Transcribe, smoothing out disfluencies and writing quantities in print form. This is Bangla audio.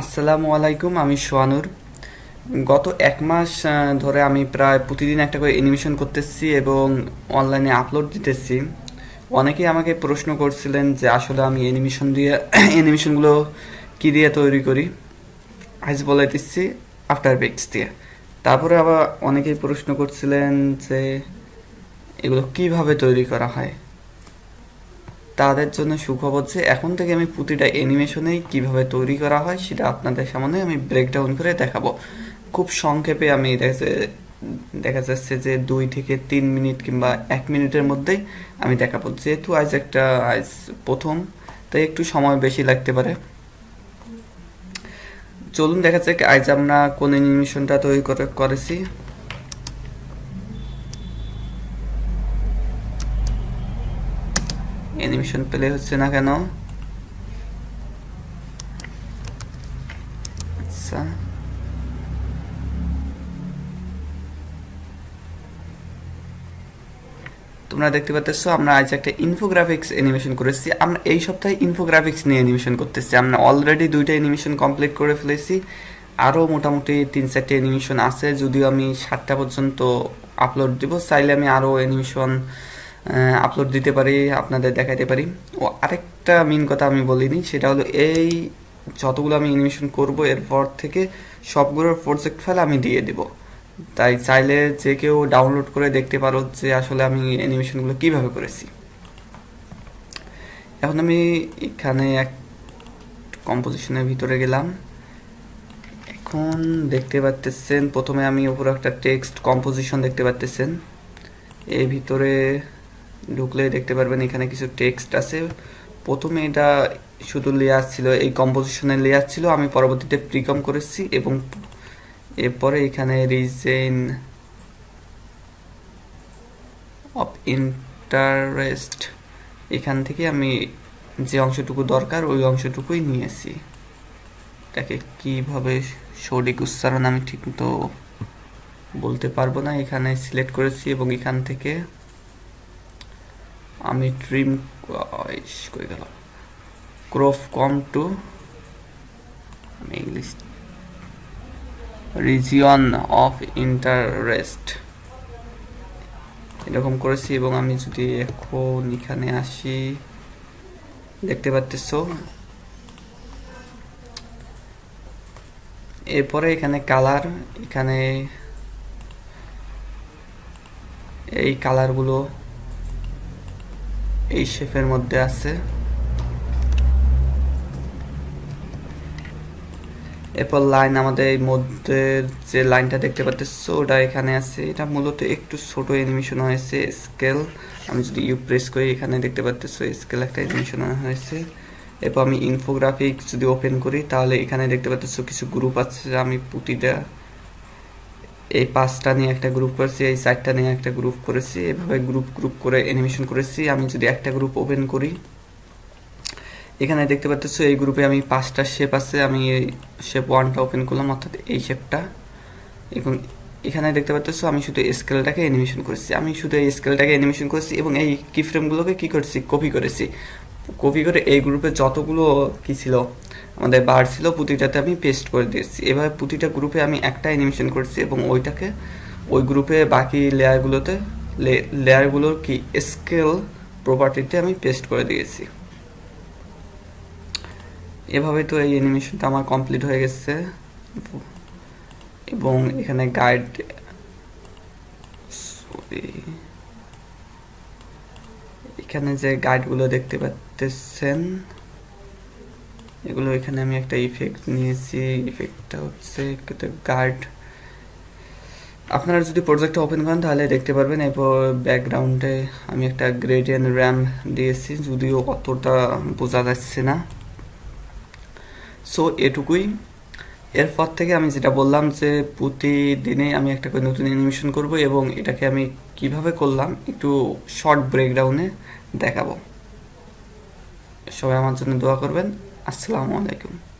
আসসালামু আলাইকুম, আমি সোয়ানুর। গত এক মাস ধরে আমি প্রায় প্রতিদিন একটা করে অ্যানিমেশন করতেছি এবং অনলাইনে আপলোড দিতেছি। অনেকেই আমাকে প্রশ্ন করছিলেন যে আসলে আমি অ্যানিমেশনগুলো কী দিয়ে তৈরি করি। আজ বলে দিচ্ছি, আফটার এফেক্টস দিয়ে। তারপরে আবার অনেকেই প্রশ্ন করছিলেন যে এগুলো কিভাবে তৈরি করা হয়। তাদের জন্য সুখবর যে এখন থেকে আমি প্রতিটা অ্যানিমেশনেই কিভাবে তৈরি করা হয় সেটা আপনাদের সামনে আমি ব্রেকডাউন করে দেখাবো। খুব সংক্ষেপে আমি দেখা যাচ্ছে যে 2 থেকে 3 মিনিট কিংবা 1 মিনিটের মধ্যেই আমি দেখাবো। যেহেতু আজ প্রথম, তাই একটু সময় বেশি লাগতে পারে। চলুন দেখা যাক আজ আমরা কোন অ্যানিমেশনটা তৈরি করেছি। অ্যানিমেশন প্লে হচ্ছে না কেন? আচ্ছা, তোমরা দেখতে পাচ্ছ আমরা আজ একটা ইনফোগ্রাফিক্স অ্যানিমেশন করেছি। আমরা এই সপ্তাহে ইনফোগ্রাফিক্স নিয়ে অ্যানিমেশন করতেছি। আমরা অলরেডি 2টা অ্যানিমেশন কমপ্লিট করে ফেলেছি। আরও মোটামুটি 3-4টে অ্যানিমেশন আছে, যদিও আমি 7টা পর্যন্ত আপলোড দিব। চাইলে আমি আরও অ্যানিমেশন আপলোড দিতে পারি, আপনাদের দেখাতে পারি। ও আরেকটা মেন কথা আমি বলিনি, সেটা হলো এই যতগুলো আমি অ্যানিমেশন করব এরপর থেকে সবগুলোর প্রজেক্ট ফাইল আমি দিয়ে দেব। তাই চাইলে যে কেউ ডাউনলোড করে দেখতে পারো যে আসলে আমি অ্যানিমেশনগুলো কীভাবে করেছি। এখন আমি এখানে এক কম্পোজিশনের ভিতরে গেলাম। এখন দেখতে পাচ্ছেন প্রথমে আমি উপরে একটা টেক্সট কম্পোজিশন দেখতে পাচ্ছেন। এই ভিতরে ঢুকলে দেখতে পারবেন এখানে কিছু টেক্সট আছে। প্রথমে এটা শুধু লেয়ার ছিল, এই কম্পোজিশনের লেয়ার ছিল। আমি পরবর্তীতে প্রিকম করেছি এবং এরপরে এখানে রিজন অফ ইন্টারেস্ট, এখান থেকে আমি যে অংশটুকু দরকার ওই অংশটুকুই নিয়েছি। এটাকে কীভাবে সঠিক উচ্চারণ আমি ঠিক তো বলতে পারবো না। এখানে সিলেক্ট করেছি এবং এখান থেকে আমি ট্রিম করে গেলাম, crop come to English region of interest এরকম করেছি। এবং আমি যদি এখন এখানে আসি, দেখতে পাচ্ছ এরপরে এখানে কালার, এখানে এই কালারগুলো এই শেপের মধ্যে আছে। এরপর লাইন, আমাদের এই মধ্যে যে লাইনটা দেখতে পাচ্ছ ওটা এখানে আছে। এটা মূলত একটু ছোট অ্যানিমেশন হয়েছে। স্কেল, আমি যদি ইউ প্রেস করি এখানে দেখতে পাচ্ছ স্কেল একটা অ্যানিমেশন হয়েছে। এরপর আমি ইনফোগ্রাফিক যদি ওপেন করি তাহলে এখানে দেখতে পাচ্ছ কিছু গ্রুপ আছে। আমি প্রতিটা এই 5টা নিয়ে একটা গ্রুপ করেছি, এই 4টা নিয়ে একটা গ্রুপ করেছি। এভাবে গ্রুপ করে অ্যানিমেশন করেছি। আমি যদি একটা গ্রুপ ওপেন করি এখানে দেখতে পাচ্ছ এই গ্রুপে আমি 5টা শেপ আছে। আমি এই শেপ 1টা ওপেন করলাম, অর্থাৎ এই শেপটা। এবং এখানে দেখতে পাচ্ছ আমি শুধু স্কেলটাকে অ্যানিমেশন করেছি। এবং এই কি ফ্রেমগুলোকে কী করেছি, কপি করেছি। কপি করে এই গ্রুপে যতগুলো কী ছিল আমাদের বার ছিল প্রতিটাতে আমি পেস্ট করে দিয়েছি। এবার প্রতিটা গ্রুপে আমি একটা অ্যানিমেশন করেছি এবং ওইটাকে ওই গ্রুপে বাকি লেয়ারগুলোতে লেয়ারগুলোর কি স্কেল প্রপার্টিতে আমি পেস্ট করে দিয়েছি। এভাবে তো এই অ্যানিমেশনটা আমার কমপ্লিট হয়ে গেছে। এবং এখানে গাইড, এখানে যে গাইডগুলো দেখতে পাচ্ছেন এগুলো, এখানে আমি একটা ইফেক্ট নিয়েছি। ইফেক্টটা হচ্ছে গার্ড। আপনারা যদি প্রজেক্টটা ওপেন করেন তাহলে দেখতে পারবেন। এরপর ব্যাকগ্রাউন্ডে আমি একটা গ্রেডিয়েন্ট র্যাম দিয়েছি, যদিও অতটা বোঝা যাচ্ছে না। সো এটুকুই। এরপর থেকে আমি যেটা বললাম যে প্রতিদিনে আমি একটা করে নতুন অ্যানিমেশন করব এবং এটাকে আমি কিভাবে করলাম একটু শর্ট ব্রেকডাউনে দেখাবো। সবাই আমার জন্য দোয়া করবেন। আসসালামু আলাইকুম।